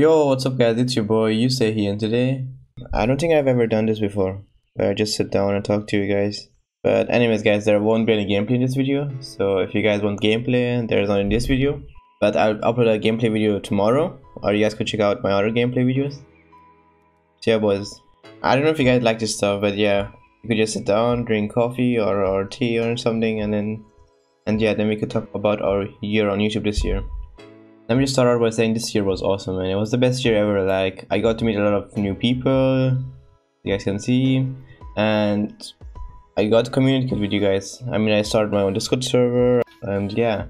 Yo, what's up guys, it's your boy Yusei here, and today I don't think I've ever done this before, where I just sit down and talk to you guys. But anyways guys, there won't be any gameplay in this video, so if you guys want gameplay, there is none in this video. But I'll upload a gameplay video tomorrow, or you guys could check out my other gameplay videos. So yeah boys, I don't know if you guys like this stuff, but yeah, you could just sit down, drink coffee or tea or something, and then we could talk about our year on YouTube this year. Let me just start out by saying this year was awesome, man. It was the best year ever. Like, I got to meet a lot of new people, you guys can see, and I got to communicate with you guys. I mean, I started my own Discord server, and yeah.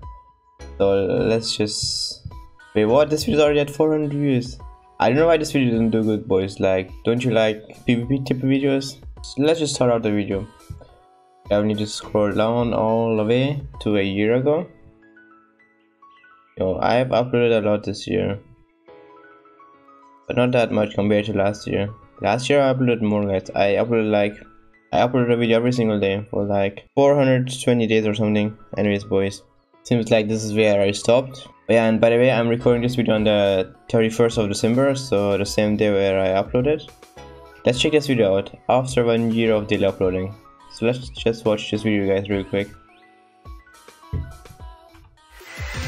So let's just... Wait, what? This video is already at 400 views. I don't know why this video didn't do good, boys. Like, don't you like PvP type of videos? So let's just start out the video. I need to scroll down all the way to a year ago. Yo, I have uploaded a lot this year, but not that much compared to last year. Last year I uploaded more guys. I uploaded a video every single day for like 420 days or something. Anyways boys, seems like this is where I stopped. But yeah, and by the way, I'm recording this video on the 31st of December, so the same day where I uploaded. Let's check this video out after 1 year of daily uploading. So let's just watch this video guys real quick.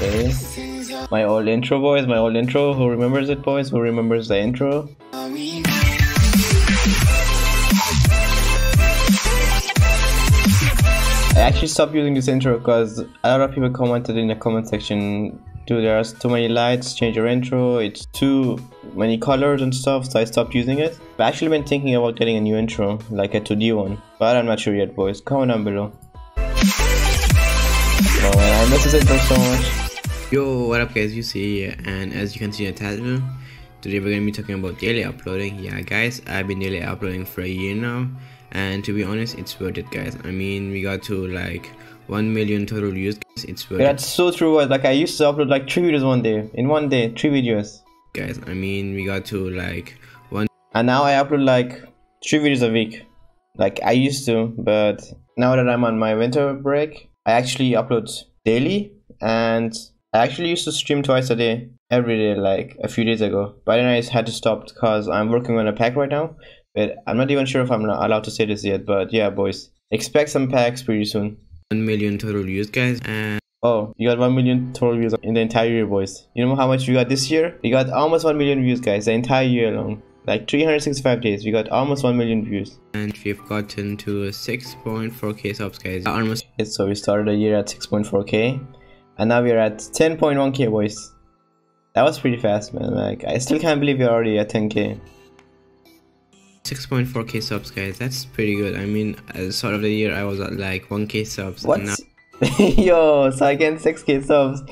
Okay. My old intro boys, my old intro. Who remembers it boys? Who remembers the intro? I actually stopped using this intro because a lot of people commented in the comment section, dude, there are too many lights, change your intro, it's too many colors and stuff, so I stopped using it. But I actually been thinking about getting a new intro, like a 2D one, but I'm not sure yet boys. Comment down below. Oh, I miss this intro so much. Yo, what up guys, Yusei, and as you can see in the title, today we're going to be talking about daily uploading. Yeah guys, I've been daily uploading for a year now, and to be honest, it's worth it guys. I mean, we got to like 1 million total views, guys. It's worth it. That's so true, guys. Like I used to upload like 3 videos one day, in one day, 3 videos. Guys, I mean, we got to like 1... And now I upload like 3 videos a week, like I used to, but now that I'm on my winter break, I actually upload daily, and I actually used to stream twice a day, every day, like a few days ago. But then I had to stop because I'm working on a pack right now. But I'm not even sure if I'm allowed to say this yet. But yeah, boys, expect some packs pretty soon. 1 million total views, guys. And oh, you got 1 million total views in the entire year, boys. You know how much we got this year? We got almost 1 million views, guys, the entire year alone. Like 365 days, we got almost 1 million views. And we've gotten to 6.4k subs, guys. Almost. So we started the year at 6.4k. And now we're at 10.1k boys. That was pretty fast man, like I still can't believe we're already at 10k. 6.4k subs guys, that's pretty good. I mean, at the start of the year I was at like 1k subs. What? And now yo, so again 6k subs.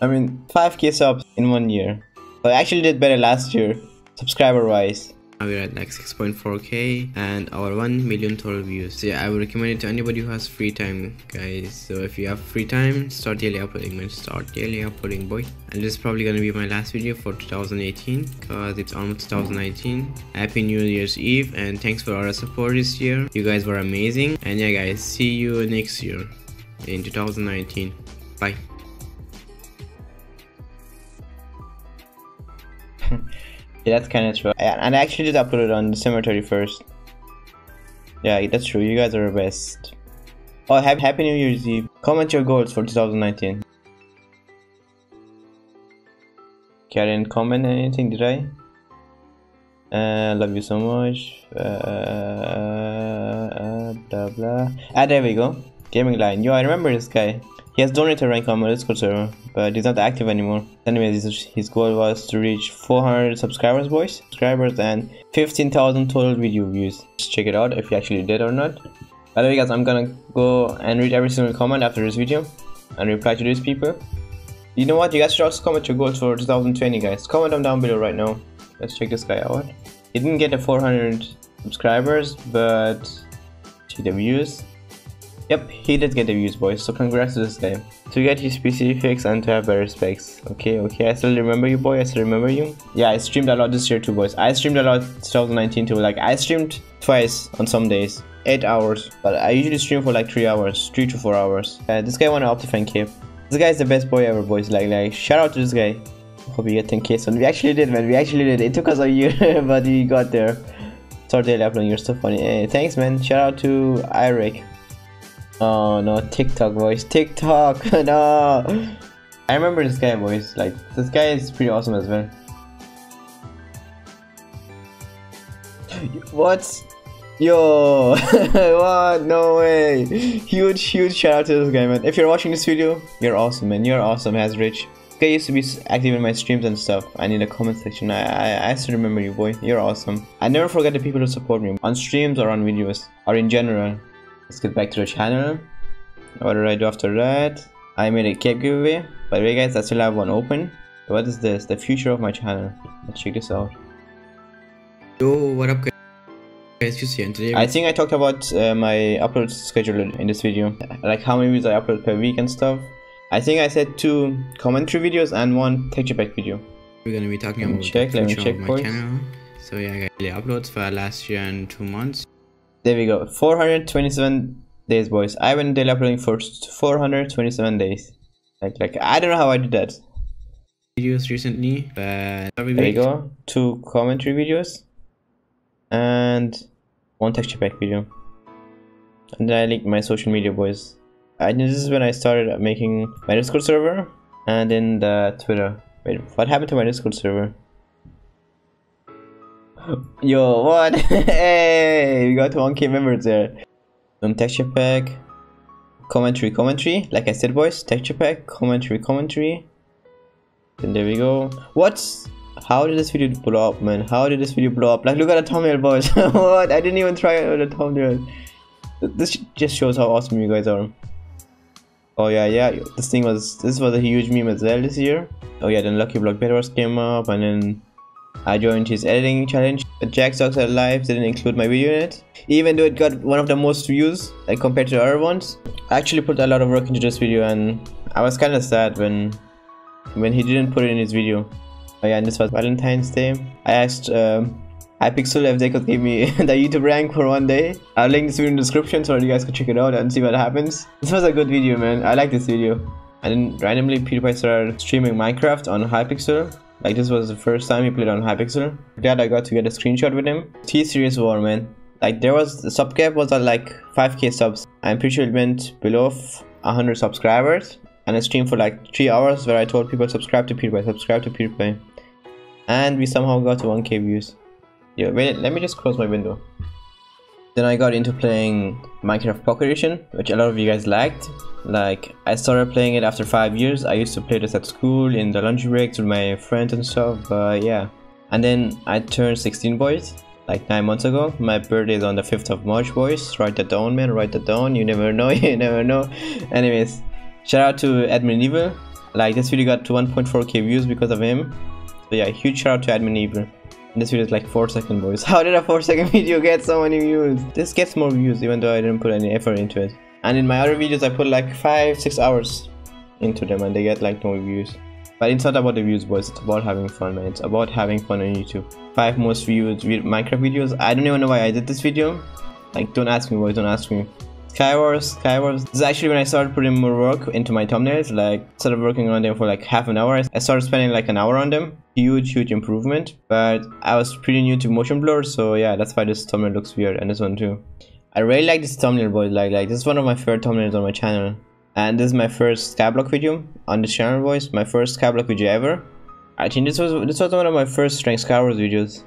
I mean 5k subs in 1 year. So I actually did better last year, subscriber wise. Now we're at like 6.4k and our 1 million total views. So yeah, I would recommend it to anybody who has free time guys. So if you have free time, start daily uploading man, start daily uploading boy. And this is probably gonna be my last video for 2018 because it's almost 2019. Happy New Year's Eve, and thanks for all the support this year. You guys were amazing, and yeah guys, see you next year in 2019. Bye. Yeah, that's kind of true. And I actually did upload it on December 31st. Yeah, that's true. You guys are the best. Oh, happy New Year's Eve. Comment your goals for 2019. Okay, I didn't comment anything, did I? Love you so much. Blah blah. Ah, there we go. Gaming line. Yo, I remember this guy. He has donated a rank on my Discord server, but he's not active anymore. Anyways, his goal was to reach 400 subscribers, boys. Subscribers and 15,000 total video views. Just check it out if he actually did or not. By the way guys, I'm gonna go and read every single comment after this video and reply to these people. You know what, you guys should also comment your goals for 2020 guys. Comment them down below right now. Let's check this guy out. He didn't get the 400 subscribers, but see the views. Yep, he did get the views boys, so congrats to this guy. To get his PC fixed and to have better specs. Okay, I still remember you boy, I still remember you. Yeah, I streamed a lot this year too boys. I streamed a lot 2019 too, like I streamed twice on some days. 8 hours, but I usually stream for like 3 hours, 3 to 4 hours. This guy won an Optifine cape. This guy is the best boy ever boys, like shout out to this guy. Hope you get 10k soon. We actually did, man. We actually did. It took us a year, but we got there. Sorry, uploading. You're so funny. Hey, thanks, man. Shout out to Irik. Oh no, TikTok voice. TikTok. No. I remember this guy voice. Like, this guy is pretty awesome as well. What? Yo. What? No way. Huge shout out to this guy, man. If you're watching this video, you're awesome, man. You're awesome, HazRich. This guy used to be active in my streams and stuff. I need a comment section. I still remember you, boy. You're awesome. I never forget the people who support me on streams or on videos or in general. Let's get back to the channel. What did I do after that? I made a cake giveaway. By the way, guys, I still have one open. What is this? The future of my channel. Let's check this out. Yo, what up, guys? Yusei, and today I think I talked about my upload schedule in this video, like how many videos I upload per week and stuff. I think I said 2 commentary videos and 1 texture pack video. We're gonna be talking about the future of my channel. So yeah, guys, the uploads for last year and 2 months. There we go, 427 days, boys. I went daily uploading for 427 days. Like I don't know how I did that. Videos recently, but there we go, 2 commentary videos. And 1 texture pack video, and then I linked my social media, boys. This is when I started making my Discord server, and then the Twitter. Wait, what happened to my Discord server? Yo, what? Hey, we got 1k members there. Texture pack, commentary. Like I said, boys, texture pack, commentary. And there we go. What's how did this video blow up, man? How did this video blow up? Like, look at the thumbnail, boys. What? I didn't even try it with the thumbnail. This just shows how awesome you guys are. Oh yeah. This was a huge meme as well this year. Oh yeah, then Lucky Block Betters came up, and then I joined his editing challenge. The Jacksocks are live. Didn't include my video in it, even though it got one of the most views, like compared to the other ones. I actually put a lot of work into this video, and I was kind of sad when he didn't put it in his video. Oh yeah, and this was Valentine's Day. I asked Hypixel if they could give me the YouTube rank for 1 day. I'll link this video in the description so you guys could check it out and see what happens. This was a good video, man. I like this video. And then randomly PewDiePie started streaming Minecraft on Hypixel. Like, this was the first time he played on Hypixel. That I got to get a screenshot with him. T-Series war, man. Like, there was the sub cap was at like 5k subs. I'm pretty sure it went below 100 subscribers. And I streamed for like 3 hours where I told people subscribe to PewDiePie. And we somehow got to 1k views. Yeah, wait, let me just close my window. Then I got into playing Minecraft Pocket Edition, which a lot of you guys liked. Like, I started playing it after 5 years. I used to play this at school, in the lunch breaks with my friends and stuff, but yeah. And then I turned 16, boys, like 9 months ago. My birthday is on the 5th of March, boys. Write that down, man, write that down. You never know, you never know. Anyways, shout out to Admin Evil. Like, this video got to 1.4k views because of him. So yeah, huge shout out to Admin Evil. And this video is like 4-second, boys. How did a 4-second video get so many views? This gets more views even though I didn't put any effort into it. And in my other videos I put like 5-6 hours into them and they get like no views. But it's not about the views, boys. It's about having fun, man. It's about having fun on YouTube. 5 most viewed Minecraft videos. I don't even know why I did this video. Like, don't ask me, boys, don't ask me. Skywars. This is actually when I started putting more work into my thumbnails. Like, started working on them for like half an hour. I started spending like an hour on them. Huge improvement. But I was pretty new to motion blur, so yeah, that's why this thumbnail looks weird, and this one too. I really like this thumbnail, boys. Like this is one of my favorite thumbnails on my channel. And this is my first Skyblock video on this channel, boys. My first Skyblock video ever. I think this was one of my first ranked Skywars videos.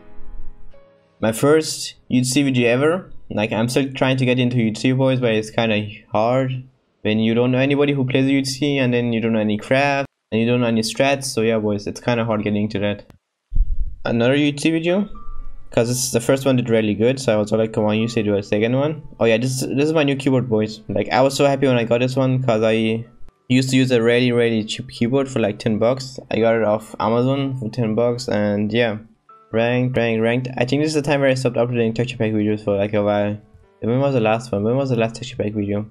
My first UHC video ever. Like, I'm still trying to get into UHC, boys, but it's kind of hard when you don't know anybody who plays UHC, and then you don't know any craft, and you don't know any strats. So yeah, boys, it's kind of hard getting into that. Another UHC video, because this is the first one did really good, so I was like, come on, Yusei, do a second one. Oh yeah, this is my new keyboard, boys. Like, I was so happy when I got this one, because I used to use a really cheap keyboard for like 10 bucks. I got it off Amazon for 10 bucks, and yeah. Ranked. I think this is the time where I stopped uploading texture pack videos for like a while. When was the last one? When was the last texture pack video?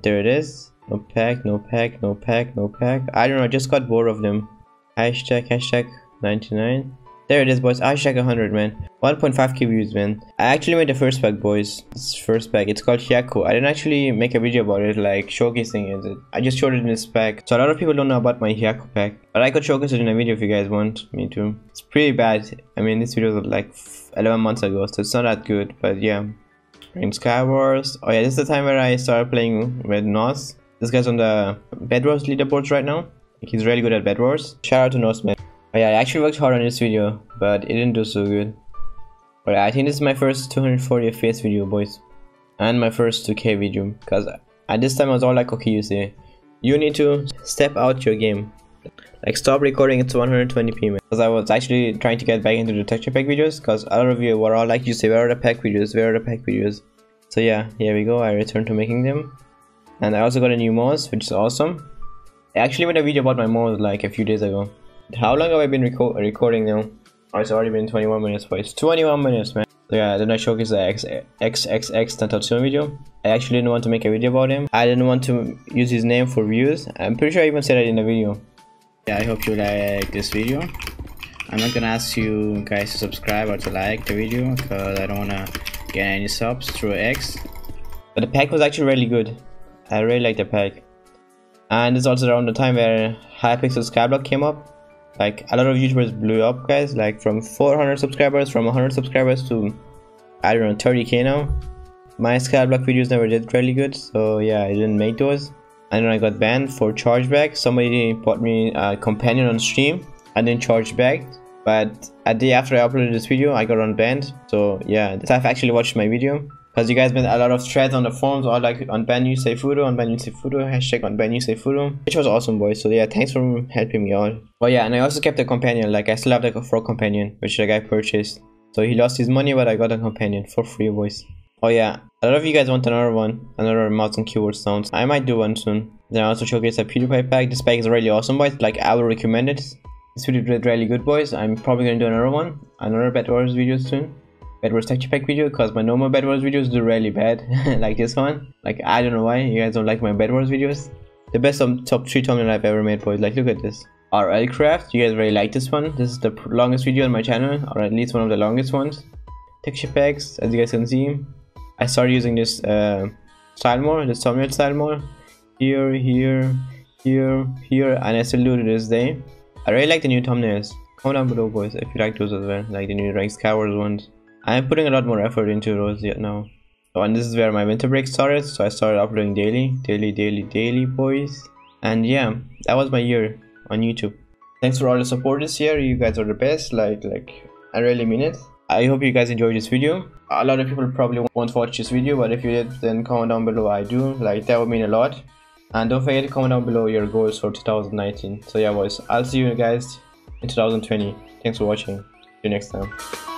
There it is. No pack. I don't know, I just got bored of them. Hashtag 99. There it is, boys. I check 100, man. 1.5k views, man. I actually made the first pack, boys. It's first pack. It's called Hyaku. I didn't actually make a video about it, like showcasing it. I just showed it in this pack. So a lot of people don't know about my Hyaku pack, but I could showcase it in a video if you guys want me to. It's pretty bad. I mean, this video was like 11 months ago, so it's not that good. But yeah, in Skywars. Oh yeah, this is the time where I started playing with Nos. This guy's on the Bedwars leaderboards right now. Like, he's really good at Bedwars. Shout out to Nos, man. Oh yeah, I actually worked hard on this video, but it didn't do so good. But I think this is my first 240 FPS video, boys. And my first 2k video. Because at this time I was all like, okay, Yusei, you need to step out your game. Like, stop recording at 120p, man. Because I was actually trying to get back into the texture pack videos. Because a lot of you were all like, Yusei, where are the pack videos? Where are the pack videos? So yeah, here we go. I returned to making them. And I also got a new mods, which is awesome. I actually made a video about my mods like a few days ago. How long have I been recording now? Oh, it's already been 21 minutes, boys. 21 minutes, man. So yeah, then I showcased the XXXTentacion video. I actually didn't want to make a video about him. I didn't want to use his name for views. I'm pretty sure I even said that in the video. Yeah, I hope you like this video. I'm not gonna ask you guys to subscribe or to like the video, because I don't wanna get any subs through X. But the pack was actually really good. I really like the pack. And it's also around the time where Hypixel Skyblock came up. Like, a lot of YouTubers blew up, guys, like from 400 subscribers, from 100 subscribers to, I don't know, 30k now. My Skyblock videos never did really good, so yeah, I didn't make those. And then I got banned for chargeback. Somebody bought me a companion on stream and then charged back. But a day after I uploaded this video, I got unbanned. So yeah, I've actually watched my video. Because you guys made a lot of threads on the forums, all like unban Yusei Fudo, unban Yusei Fudo, hashtag unban Yusei Fudo, which was awesome, boys. So yeah, thanks for helping me out. Oh yeah, and I also kept a companion. Like, I still have like a frog companion, which the guy purchased. So he lost his money, but I got a companion for free, boys. Oh yeah, a lot of you guys want another one, another mouse and keyboard sounds. I might do one soon. Then I also showcase a PewDiePie pack. This pack is really awesome, boys. Like, I will recommend it. This video did really good, boys. I'm probably gonna do another one, another Bedwars video soon. Bedwars texture pack video, because my normal Bedwars videos do really bad. Like this one. Like, I don't know why you guys don't like my Bedwars videos. The best top 3 thumbnail I've ever made, boys. Like, look at this. RL Craft, you guys really like this one. This is the longest video on my channel, or at least one of the longest ones. Texture packs, as you guys can see. I started using this style more, this thumbnail style more. Here, here, here, here, and I still do to this day. I really like the new thumbnails. Comment down below, boys, if you like those as well. Like the new ranked Skywars ones. I'm putting a lot more effort into those yet now. Oh, and this is where my winter break started, so I started uploading daily, boys. And yeah, that was my year on YouTube. Thanks for all the support this year. You guys are the best. Like, I really mean it. I hope you guys enjoyed this video. A lot of people probably won't watch this video, but if you did, then comment down below I do. Like, that would mean a lot. And don't forget to comment down below your goals for 2019. So yeah, boys, I'll see you guys in 2020. Thanks for watching. See you next time.